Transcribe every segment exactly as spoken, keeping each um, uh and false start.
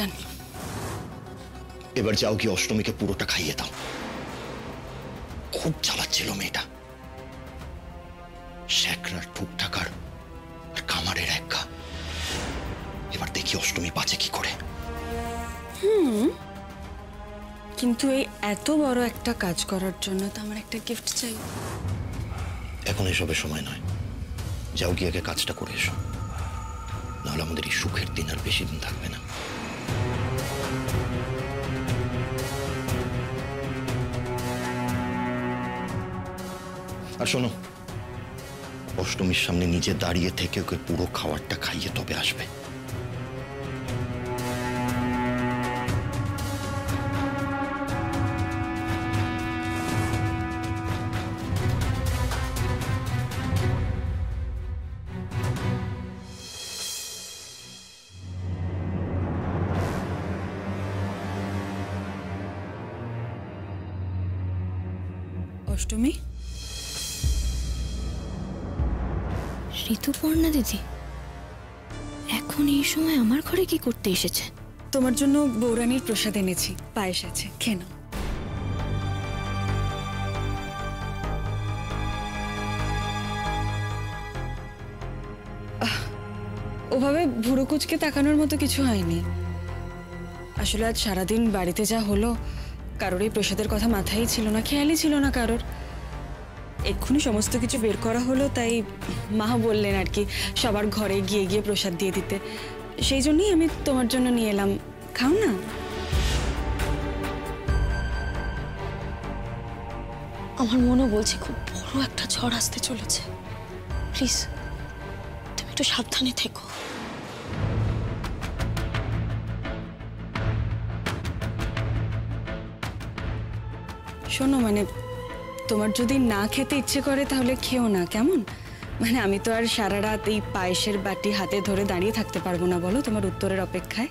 শয়তান। এবার যাও গিয়ে অষ্টমীকে পুরোটা খাইয়ে দাও। খুব জ্বালাচ্ছিল মেয়েটা, শেখরার ঠুকঠাকার আর কামারের একা। এবার দেখি অষ্টমী বাঁচে কি করে। হুম, কিন্তু এই এত বড় একটা কাজ করার জন্য তো আমার একটা গিফট চাই। এখন এসবের সময় নয়, যাও গিয়ে আগে কাজটা করে এসো, নাহলে আমাদের এই সুখের দিন আর বেশি দিন থাকবে না। আর শোনো, অষ্টমীর সামনে নিজে দাঁড়িয়ে থেকে ওকে পুরো খাবারটা খাইয়ে তবে আসবে। অষ্টমী, ঋতুপর্ণা দিদি এখন এই সময় আমার ঘরে কি করতে এসেছে? তোমার জন্য বৌরানীর প্রসাদ এনেছি, পায়েস আছে, খেয়ে নাও। ওভাবে ভুরু কুঁচকে তাকানোর মতো কিছু হয়নি। আসলে আজ সারাদিন বাড়িতে যা হলো, কারোর এই প্রসাদের কথা মাথায় ছিল না, খেয়ালই ছিল না কারোর। এক্ষুনি সমস্ত কিছু বের করা হলো, তাই মা বললেন আর কি সবার ঘরে গিয়ে গিয়ে প্রসাদ দিয়ে দিতে। সেই জন্যই আমি তোমার জন্য নিয়ে এলাম, খাও না। আমার মনে বলছে খুব বড় একটা ঝড় আসতে চলেছে, প্লিজ তুমি একটু সাবধানে থেকো। শোনো, মানে তোমার যদি না খেতে ইচ্ছে করে তাহলে খেও না, কেমন? মানে আমি তো আর সারা রাত এই পায়েসের বাটি হাতে ধরে দাঁড়িয়ে থাকতে পারবো না বলো, তোমার উত্তরের অপেক্ষায়।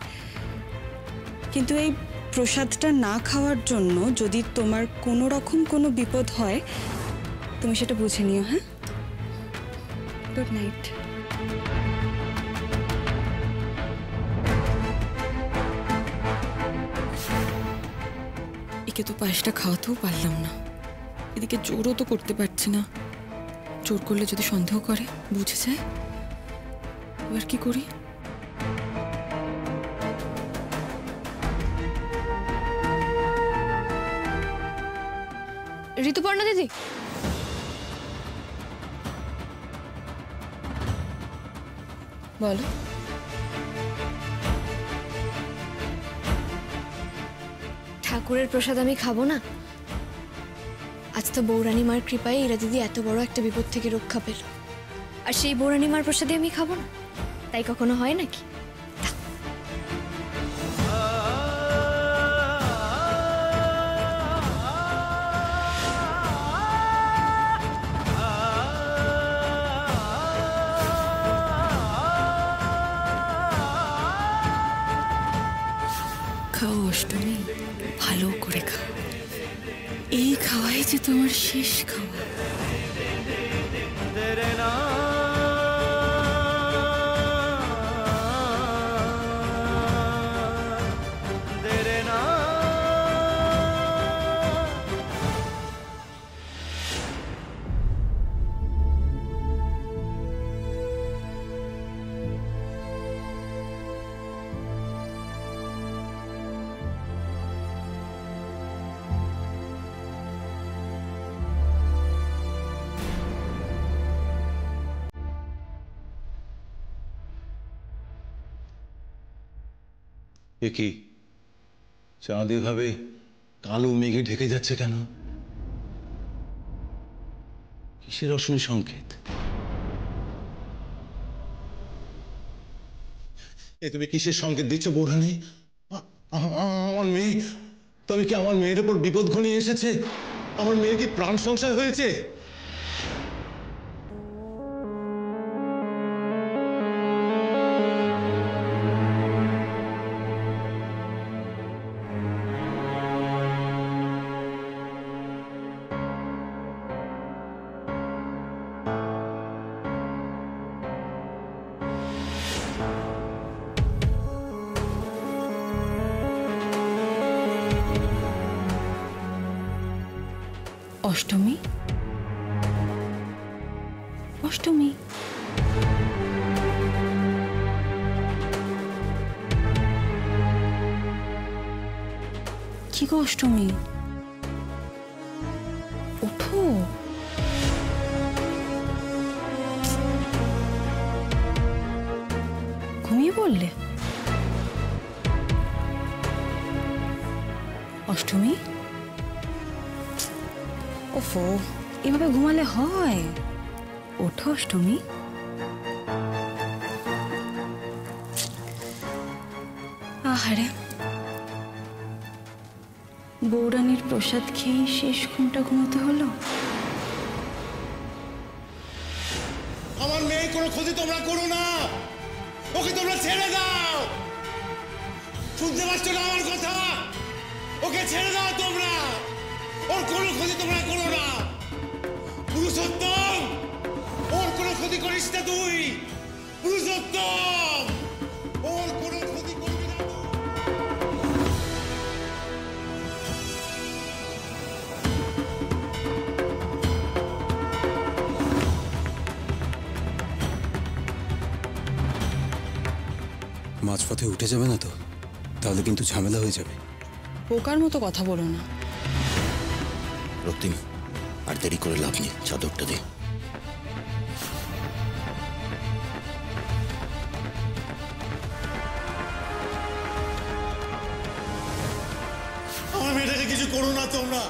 কিন্তু এই প্রসাদটা না খাওয়ার জন্য যদি তোমার কোনো রকম কোনো বিপদ হয়, তুমি সেটা বুঝে নিও। হ্যাঁ, গুড নাইট। একে তো পায়েসটা খাওয়াতেও পারলাম না, এদিকে জোরও তো করতে পারছি না। জোর করলে যদি সন্দেহ করে, বুঝে যায়। এবার কি করি? ঋতুপর্ণা দিদি, বলো। ঠাকুরের প্রসাদ আমি খাবো না? আজ তো বৌরানী মার কৃপায় ইরা দিদি এত বড় একটা বিপদ থেকে রক্ষা পেল, আর সেই বৌরানী মার প্রসাদে আমি খাবো না? তাই কখনো হয় নাকি? খাও অষ্টমী, ভালো করে খাও। এই খাওয়াই যে তোমার শেষ খাওয়া। এ কি চাঁদ এভাবে কালো মেঘে ঢেকে যাচ্ছে কেন? কিসের অশুভ সংকেত? এ তুমি কিসের সংকেত দিচ্ছ বৌরানী? আমার মেয়ে, তবে কি আমার মেয়ের উপর বিপদ ঘনিয়ে এসেছে? আমার মেয়ের কি প্রাণ সংশয় হয়েছে? অষ্টমী। কি গো অষ্টমী, ওঠো। ঘুমিয়ে পড়লে অষ্টমী? ওফো, এভাবে ঘুমালে হয়? ওঠো অষ্টমী। আহারে, বৌরানীর প্রসাদ খেয়ে শেষ ঘুমটা ঘুমাতে হলো। আমার মেয়ে কোনো ক্ষতি তোমরা করো না, ওকে তোমরা ছেড়ে দাও। শুনতে পাচ্ছ না আমার কথা? ওকে ছেড়ে দাও তোমরা, ওর কোনো ক্ষতি তোমরা করো না। পুরুষোত্তম, ওর কোনো ক্ষতি করিস না তুই। পুরুষোত্তম, ওর কোনো ক্ষতি করবি না। মাঝপথে উঠে যাবে না তো, তাহলে কিন্তু ঝামেলা হয়ে যাবে। পোকার মতো কথা বলো না। রক্তিম, আর দেরি করে লাভ নেই, চাদরটা দে। আমার মেয়েটাকে কিছু করো না তোমরা,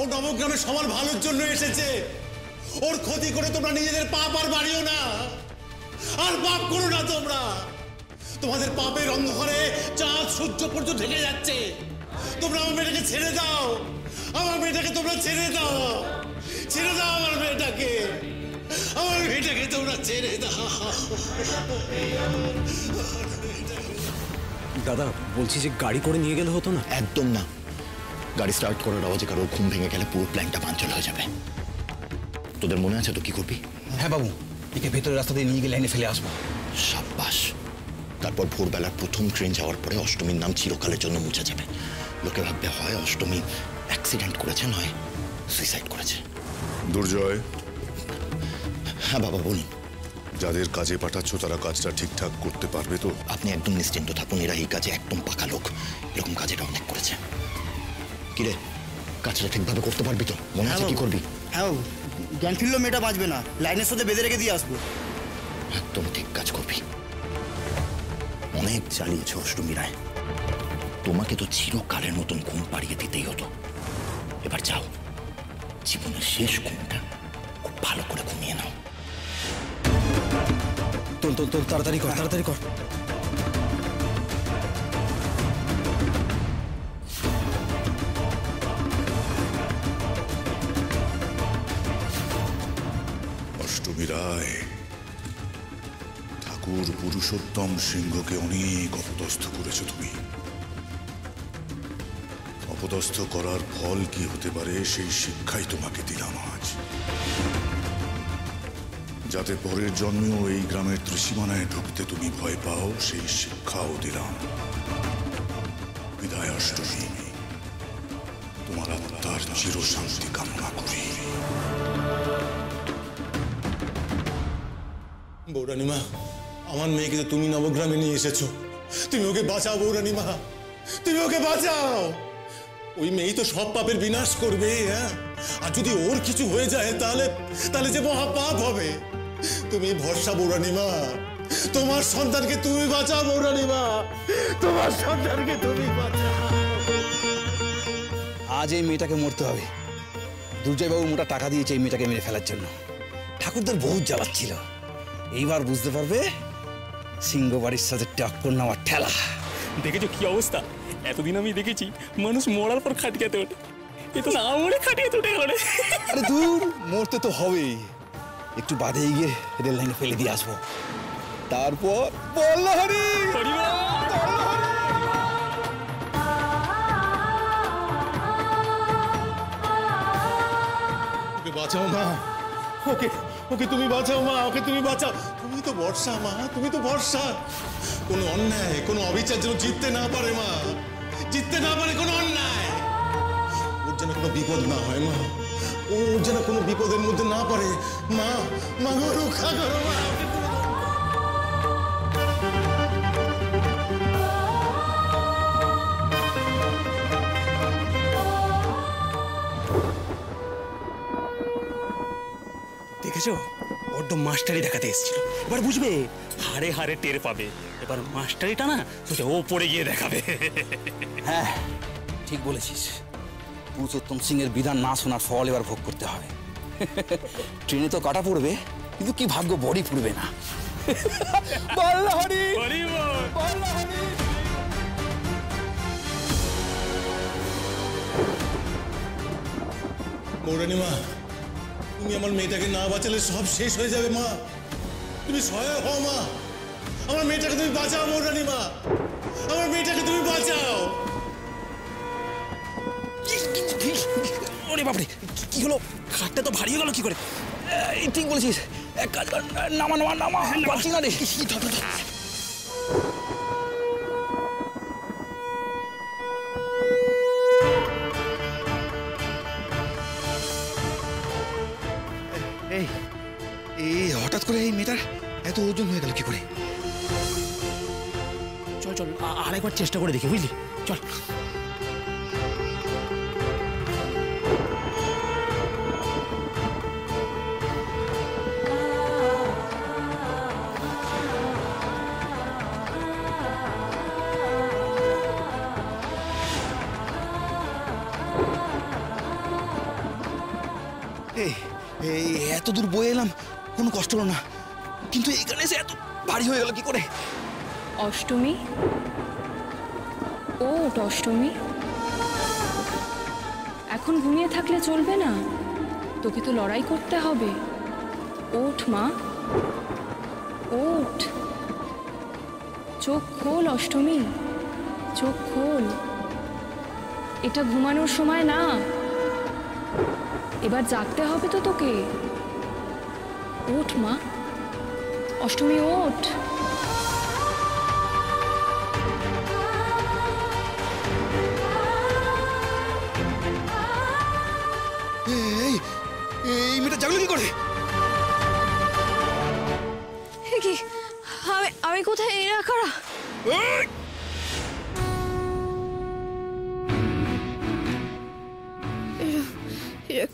ও নবগ্রামে সবার ভালোর জন্য এসেছে। ওর ক্ষতি করে তোমরা নিজেদের পাপ আর বাড়িও না, আর পাপ করো না তোমরা। তোমাদের পাপের অন্ধকারে চাঁদ সূর্য পর্যন্ত ঢেকে যাচ্ছে। তোমরা আমার মেয়েটাকে ছেড়ে দাও, আমার মেয়েটাকে তোমরা ছেড়ে দাও, ছেড়ে দাও আমার মেয়েটাকে, আমার মেয়েটাকে তোমরা ছেড়ে দাও। দাদা বলছি যে, গাড়ি করে নিয়ে গেলে হতো না? একদম না, গাড়ি স্টার্ট করার আওয়াজে কারোর ঘুম ভেঙে গেলে পুরো প্ল্যানটা বানচাল হয়ে যাবে। তোদের মনে আছে তো কি করবি? হ্যাঁ বাবু, একে ভেতরের রাস্তা দিয়ে নিয়ে গেলে এনে ফেলে আসবো। সাব্বাস। তারপর ভোরবেলার প্রথম ট্রেন যাওয়ার পরে অষ্টমীর নাম চিরকালের জন্য মুছে যাবে। লোকে ভাববে হয় অষ্টমী অ্যাক্সিডেন্ট করেছে, নয় সুইসাইড করেছে। দুর্জয়। হ্যাঁ বাবা বলুন। যাদের কাজে পাঠাচ্ছ তারা কাজটা ঠিকঠাক করতে পারবে তো? আপনি একদম নিশ্চিন্ত থাকুন, এরা এই কাজে একদম পাকা লোক। এরকম কাজ এটা অনেক করেছে। কিরে, কাজটা ঠিকভাবে করতে পারবি তো? মনে আছে কি করবি? হ্যাঁ, জ্ঞান ফিরল মেয়েটা বাঁচবে না, লাইনের সাথে বেঁধে রেখে দিয়ে আসবো। একদম ঠিক কাজ করবি। অনেক চালিয়েছে অষ্টমী রায়, তোমাকে তো চিরকালের মতন ঘুম পাড়িয়ে দিতেই হতো। এবার যাও, জীবনের শেষ ঘুমটা খুব ভালো করে ঘুমিয়ে নাও। তোল তোল তোল, তাড়াতাড়ি কর, তাড়াতাড়ি কর। অষ্টমী রায় ঠাকুর পুরুষোত্তম সিংহকে অনেক অপদস্থ করেছ তুমি। অপদস্থ করার ফল কি হতে পারে সেই শিক্ষাই তোমাকে দিলাম আজ, যাতে পরের জন্মেও এই গ্রামের ত্রিসীমানায় ঢুকতে তুমি ভয় পাও সেই শিক্ষাও দিলাম। বিদায় অষ্টমী, তোমার আত্মার চির শান্তি কামনা করি। বৌরানীমা, আমার মেয়েকে তো তুমি নবগ্রামে নিয়ে এসেছো, তুমি ওকে বাঁচাও বৌরানীমা, তুমি ওকে বাঁচাও। ওই মেয়ে তো সব পাপের বিনাশ করবে। হ্যাঁ, আর যদি ওর কিছু হয়ে যায় তাহলে তাহলে যে মহা পাপ হবে। তুমি ভরসা বৌরানীমা, তোমার সন্তানকে তুমি বাঁচাও বৌরানীমা, তোমার সন্তানকে তুমি বাঁচাও। আজ এই মেয়েটাকে মরতে হবে। দুর্জয়বাবু মোটা টাকা দিয়েছে এই মেয়েটাকে মেরে ফেলার জন্য। ঠাকুরদার বহুত জ্বালাচ্ছিল, এইবার বুঝতে পারবে সিংহ বাড়ির সাথে টক্কর নেওয়ার ঠেলা। দেখেছো কি অবস্থা? এতদিন আমি দেখেছি মানুষ মরার পর খাটকাতে ওঠে, কিন্তু না মরে খাটিয়াতে উঠে গেল। আরে দূর, মরতে তো হবেই। একটু বাদে গিয়ে রেল লাইনে ফেলে দিয়ে আসবো, তারপর বল হরি বাঁচাও মা। ওকে ওকে তুমি বাঁচাও মা, ওকে তুমি বাঁচাও। তুমি তো বর্ষা মা, তুমি তো বর্ষা। কোনো অন্যায়, কোনো অবিচার যেন জিততে না পারে মা, জিততে না পারে কোনো অন্যায়। ওর যেন কোনো বিপদ না হয় মা, ও ও যেন কোনো বিপদের মধ্যে না পড়ে। মা, মা গো রক্ষা করো মা। দেখেছো, বড্ড মাস্টারি দেখাতে এসেছিল। এবার বুঝবে, হারে হারে টের পাবে। এবার মাস্টারিটা না সোজা ওপরে গিয়ে দেখাবে। হ্যাঁ, ঠিক বলেছিস। পুরুষোত্তম সিং এর বিধান না শোনার ফল এবার ভোগ করতে হবে। ট্রেনে তো কাটা পড়বে, কিন্তু কি ভাগ্য বড়ি পুড়বে না। বৌরানী মা, তুমি আমার মেয়েটাকে না বাঁচালে সব শেষ হয়ে যাবে মা। তুমি সহায় হও মা, আমার মেয়েটাকে তুমি বাঁচাও। বৌরানী মা, আমার মেয়েটাকে তুমি বাঁচাও। ওরে বাপরে, কি হলো? খাটটা তো ভারী হয়ে গেল কি করে? ঠিক বলেছিস, এক কাজ কর, নামা নামা নামা বাঁচি না রে। এই হঠাৎ করে এই মেয়েটার এত ওজন হয়ে গেল কি করে? চল চল, আরেকবার চেষ্টা করে দেখি, বুঝলি? চল। এত দূর বয়ে এলাম, কোনো কষ্ট হলো না, কিন্তু এখানে এসে এত ভারী হয়ে গেল কি করে? অষ্টমী, ও অষ্টমী, এখন ঘুমিয়ে থাকলে চলবে না, তোকে তো লড়াই করতে হবে। ওঠ মা, ওঠ, চোখ খোল অষ্টমী, চোখ খোল। এটা ঘুমানোর সময় না, এবার জাগতে হবে তো তোকে। ওঠ মা, অষ্টমী ওঠ। এই এই মেয়েটা জাগলো কি করে? কি আমি আমি কোথায়? এরা কারা?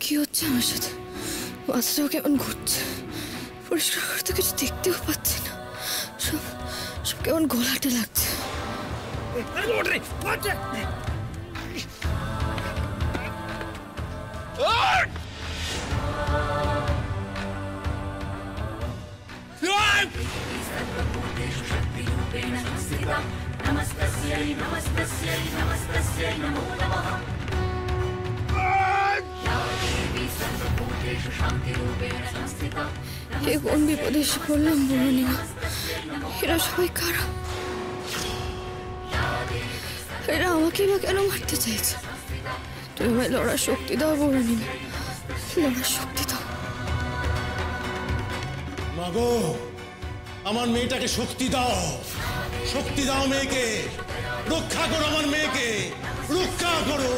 কি হচ্ছে আমার সাথে? বাচ্চাটাও কেমন ঘুরছে, পরিষ্কার করে তো কিছু দেখতেও পাচ্ছি না, সব সব কেমন ঘোলাটে লাগছে। এ কোন বিপদে পড়লাম বলুনি না? এরা সবাই কারা? এরা আমাকে না কেন মারতে চাইছে? তুমি আমায় লড়ার শক্তি দাও বলুনি না, লড়ার শক্তি দাও। মাগো, আমার মেয়েটাকে শক্তি দাও, শক্তি দাও মেয়েকে, রক্ষা করো আমার মেয়েকে, রক্ষা করো।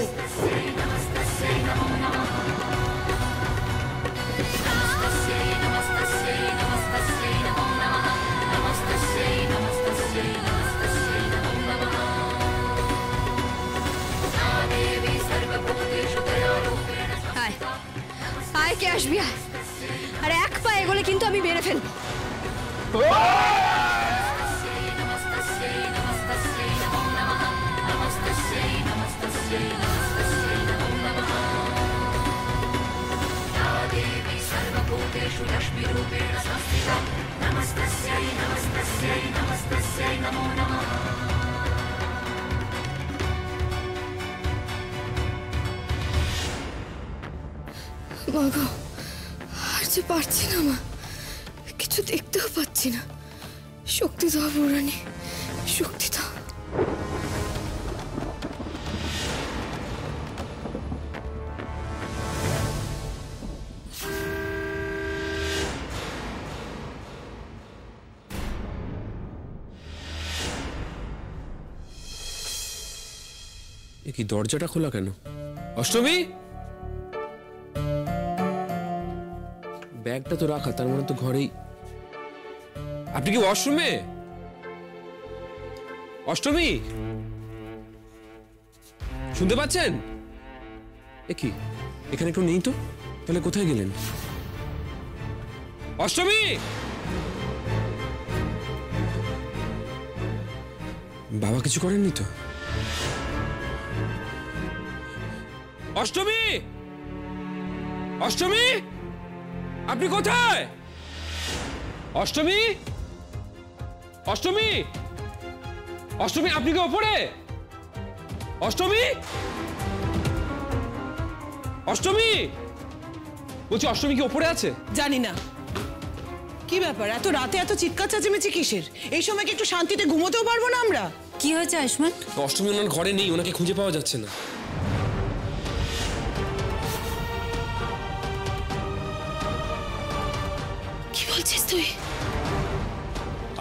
কে আসবি? আরে এক পা এগোলে কিন্তু আমি মেরে ফেলবো। মাগো, আর যে পারছি না মা, কিছু দেখতেও পাচ্ছি না, শক্তি দাও বৌরানী, শক্তি দাও। এ কি, দরজাটা খোলা কেন? অষ্টমী! ব্যাগটা তো রাখা, তার মানে তো ঘরেই। আপনি কি অষ্টমী? অষ্টমী শুনতে পাচ্ছেন? এ কি, এখানে কেউ নেই তো? তাহলে কোথায় গেলেন? অষ্টমী! বাবা কিছু করেননি তো? অষ্টমী! অষ্টমী! আপনি কোথায়? অষ্টমী! অষ্টমী! অষ্টমী আপনি কি ওপরে? অষ্টমী! অষ্টমী! বলছি অষ্টমী কি ওপরে আছে? জানি না। কি ব্যাপার, এত রাতে এত চিৎকার চেঁচামেচি কিসের? এই সময় কি একটু শান্তিতে ঘুমোতেও পারবো না আমরা? কি হয়েছে আয়ুষ্মান? অষ্টমী ওনার ঘরে নেই, ওনাকে খুঁজে পাওয়া যাচ্ছে না। কি বলছিস তুই?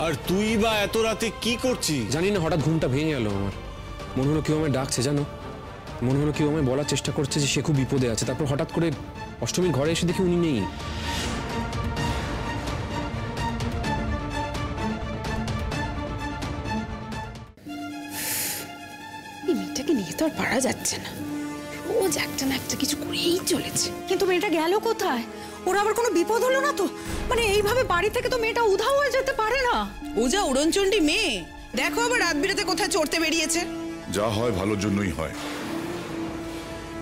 আর তুই বা এত রাতে কি করছিস? জানি না, হঠাৎ ঘুমটা ভেঙে গেল আমার। মনে হলো কেউ আমায় ডাকছে, জানো, মনে হলো কেউ আমায় বলার চেষ্টা করছে যে সে খুব বিপদে আছে। তারপর হঠাৎ করে অষ্টমীর ঘরে এসে দেখি উনি নেই। আর পারা যাচ্ছে না, রোজ একটা না একটা কিছু করেই চলেছে। কিন্তু মেয়েটা গেল কোথায়? ওর আবার কোনো বিপদ হলো না তো? মানে এইভাবে বাড়ি থেকে তো মেয়েটা উধাও হয়ে যেতে পারে না। ও যা উড়নচণ্ডী মেয়ে, দেখো আবার রাত বিরাতে কোথায় চড়তে বেরিয়েছে। যা হয় ভালোর জন্যই হয়।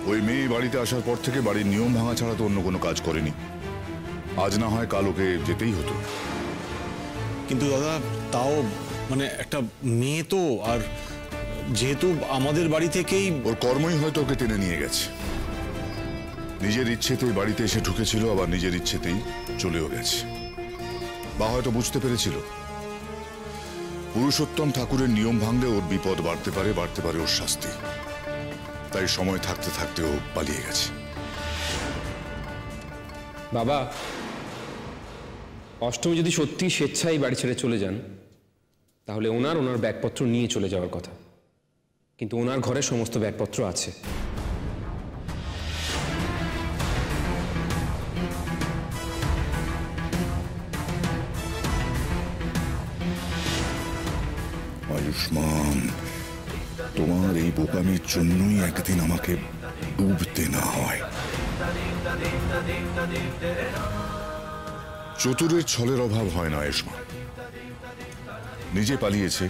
ওই মেয়ে বাড়িতে আসার পর থেকে বাড়ির নিয়ম ভাঙা ছাড়া তো অন্য কোনো কাজ করেনি। আজ না হয় কাল ওকে যেতেই হতো। কিন্তু দাদা তাও মানে একটা মেয়ে তো, আর যেহেতু আমাদের বাড়ি থেকেই ওর কর্মই হয়তো ওকে টেনে নিয়ে গেছে। নিজের ইচ্ছেতেই বাড়িতে এসে ঢুকেছিল, আবার নিজের ইচ্ছেতেই চলেও গেছে। বা হয়তো বুঝতে পেরেছিল পুরুষোত্তম ঠাকুরের নিয়ম ভাঙলে ওর বিপদ বাড়তে পারে, বাড়তে পারে ওর শাস্তি। তাই সময় থাকতে থাকতে ও পালিয়ে গেছে। বাবা, অষ্টমী যদি সত্যি স্বেচ্ছায় বাড়ি ছেড়ে চলে যান, তাহলে ওনার ওনার ব্যাগপত্র নিয়ে চলে যাওয়ার কথা, কিন্তু ওনার ঘরে সমস্ত ব্যাগপত্র আছে। আয়ুষ্মান, তোমার এই বোকামির জন্যই একদিন আমাকে ডুবতে না হয়। চতুরের ছলের অভাব হয় না আয়ুষ্মান। নিজে পালিয়েছে,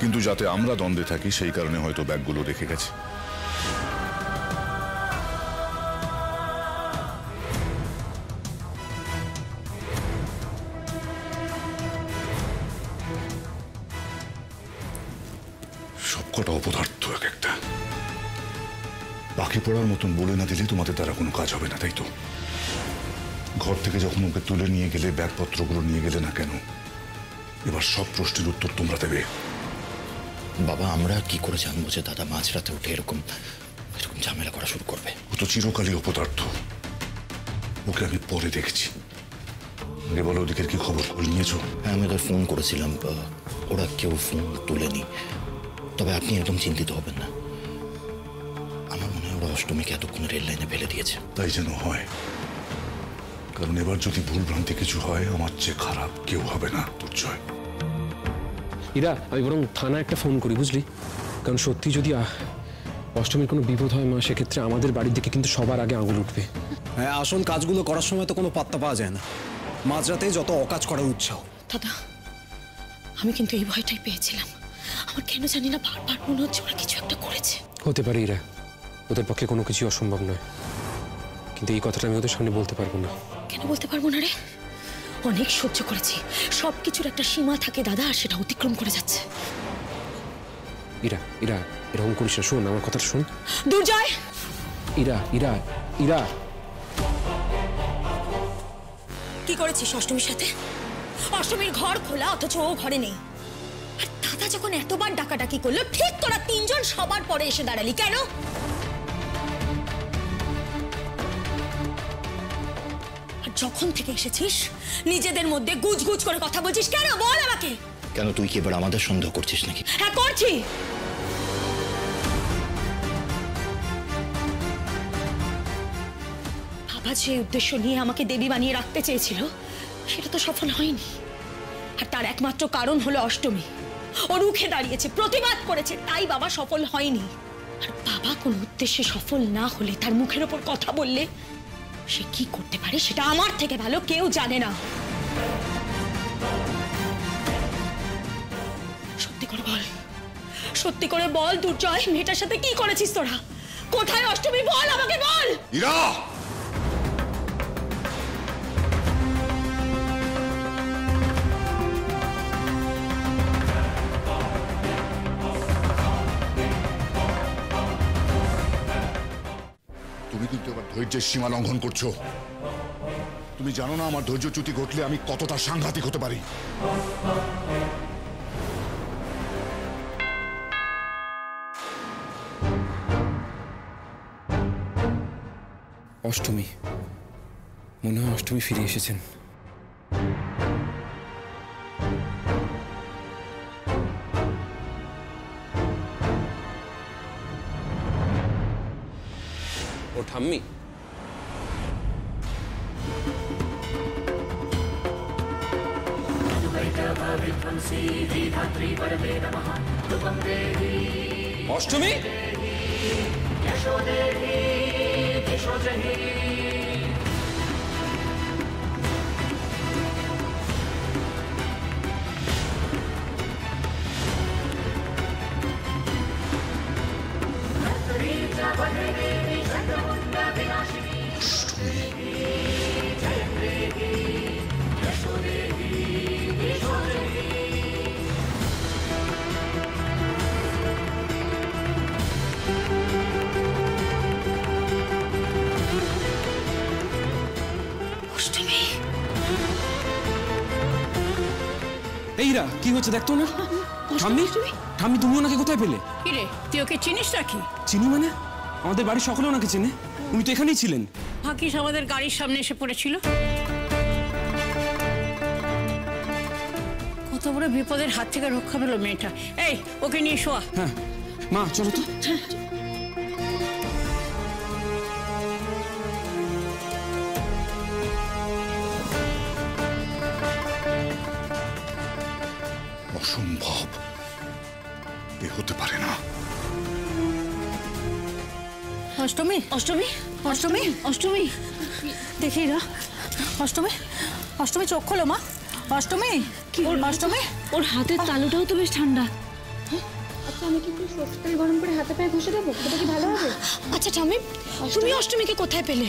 কিন্তু যাতে আমরা দ্বন্দ্বে থাকি সেই কারণে হয়তো ব্যাগগুলো রেখে গেছে। সবকটা অপদার্থ এক একটা। পাখি পড়ার মতন বলে না দিলে তোমাদের দ্বারা কোনো কাজ হবে না, তাই তো? ঘর থেকে যখন ওকে তুলে নিয়ে গেলে, ব্যাগপত্রগুলো নিয়ে গেলে না কেন, এবার সব প্রশ্নের উত্তর তোমরা দেবে। বাবা, আমরা কি করে জানবো যে দাদা মাঝরাতে উঠে এরকম এরকম ঝামেলা করা শুরু করবে? ও তো চিরকালই অপদার্থ, ওকে আমি পরে দেখছি। আগে বলো, ওদিকের কি খবর নিয়েছো? হ্যাঁ, আমি ওদের ফোন করেছিলাম, ওরা কেউ ফোন তোলেনি। তবে আপনি একদম চিন্তিত হবেন না, আমার মনে হয় ওরা অষ্টমীকে এতক্ষণ রেল লাইনে ফেলে দিয়েছে। তাই যেন হয়, কারণ এবার যদি ভুল ভ্রান্তি কিছু হয়, আমার চেয়ে খারাপ কেউ হবে না দুর্জয়। ইরা, আমি বরং থানা একটা ফোন করি, বুঝলি? কারণ সত্যি যদি অষ্টমীর কোনো বিপদ হয় মা, সেক্ষেত্রে আমাদের বাড়ির দিকে কিন্তু সবার আগে আঙুল উঠবে। হ্যাঁ, আসল কাজগুলো করার সময় তো কোনো পাত্তা পাওয়া যায় না, মাঝরাতে যত অকাজ করার উৎসাহ। দাদা, আমি কিন্তু এই ভয়টাই পেয়েছিলাম। আমার কেন জানি না বারবার মনে হচ্ছে ওরা কিছু একটা করেছে। হতে পারে ইরা, ওদের পক্ষে কোনো কিছুই অসম্ভব নয়, কিন্তু এই কথাটা আমি ওদের সামনে বলতে পারবো না। কেন বলতে পারবো না রে? অনেক সহ্য করেছি, সবকিছুর একটা সীমা থাকে দাদা, আর সেটা অতিক্রম করে যাচ্ছে। ইরা, ইরা, এরকম করিস না, শোন আমার কথা শোন। দুর্জয়! ইরা, ইরা, ইরা! কি করেছিস অষ্টমীর সাথে? অষ্টমীর ঘর খোলা, অথচ ও ঘরে নেই। আর দাদা যখন এতবার ডাকাডাকি করলো, ঠিক তোরা তিনজন সবার পরে এসে দাঁড়ালি, কেন? যখন থেকে এসেছিস নিজেদের মধ্যে গুজগুজ করে কথা বলছিস, কেন? বল আমাকে। কেন, তুই কি এবার আমাদের সন্দেহ করছিস নাকি? হ্যাঁ, করছি। বাবা মহারাজ এই উদ্দেশ্য নিয়ে আমাকে দেবী বানিয়ে রাখতে চেয়েছিল, সেটা তো সফল হয়নি। আর তার একমাত্র কারণ হলো অষ্টমী। ও রুখে দাঁড়িয়েছে, প্রতিবাদ করেছে, তাই বাবা সফল হয়নি। আর বাবা কোন উদ্দেশ্যে সফল না হলে, তার মুখের ওপর কথা বললে সে কি করতে পারে সেটা আমার থেকে ভালো কেউ জানে না। সত্যি করে বল, সত্যি করে বল দুর্জয়, মেয়েটার সাথে কি করেছিস তোরা? কোথায় অষ্টমী? বল আমাকে, বল। ইরা, তুমি কিন্তু আমার ধৈর্যের সীমা লঙ্ঘন করছো। তুমি জানো না আমার ধৈর্যচ্যুতি ঘটলে আমি কতটা সাংঘাতিক হতে পারি। অষ্টমী, মনে হয় অষ্টমী ফিরে এসেছেন। ও ঠাম্মি, অষ্টমী কি হচ্ছে দেখতো না? ঠাম্মি, ঠাম্মি তুমি ওনাকে কোথায় পেলে? তুই ওকে চিনিস নাকি? চিনি মানে? আমাদের বাড়ির সকলে ওনাকে চেনে, উনি তো এখানেই ছিলেন। ভাকিস আমাদের গাড়ির সামনে এসে পড়েছিল। কত বড় বিপদের হাত থেকে রক্ষা পেল মেয়েটা। এই ওকে নিয়ে শোয়া। হ্যাঁ মা, চলো তো। অসম্ভব, এ হতে পারে না। অষ্টমী, অষ্টমী, অষ্টমী, অষ্টমী দেখি না। অষ্টমী, অষ্টমী চোখ খোলো মা। অষ্টমী, অষ্টমী ওর হাতের তালুটাও তো বেশ ঠান্ডা। আচ্ছা আমি কিন্তু সবটাই গরম করে হাতে পায়ে ঘষে দেবো, এটা কি ভালো হবে? আচ্ছা ঠাম্মি, তুমি অষ্টমীকে কোথায় পেলে?